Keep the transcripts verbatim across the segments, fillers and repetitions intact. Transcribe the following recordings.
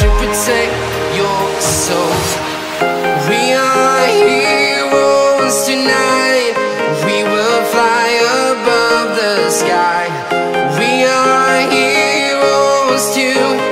to protect your soul. We are heroes tonight. We will fly above the sky. We are heroes tonight.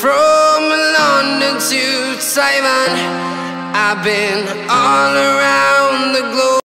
From London to Taiwan, I've been all around the globe.